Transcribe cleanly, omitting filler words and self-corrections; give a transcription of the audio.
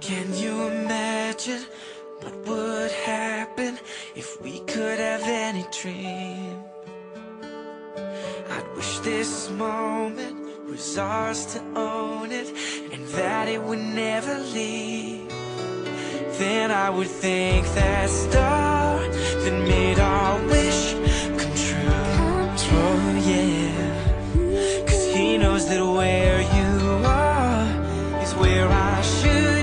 Can you imagine what would happen if we could have any dream? I'd wish this moment was ours to own it, and that it would never leave. Then I would thank that star that made our wish come true. Oh yeah, 'cause he knows that where you are is where I should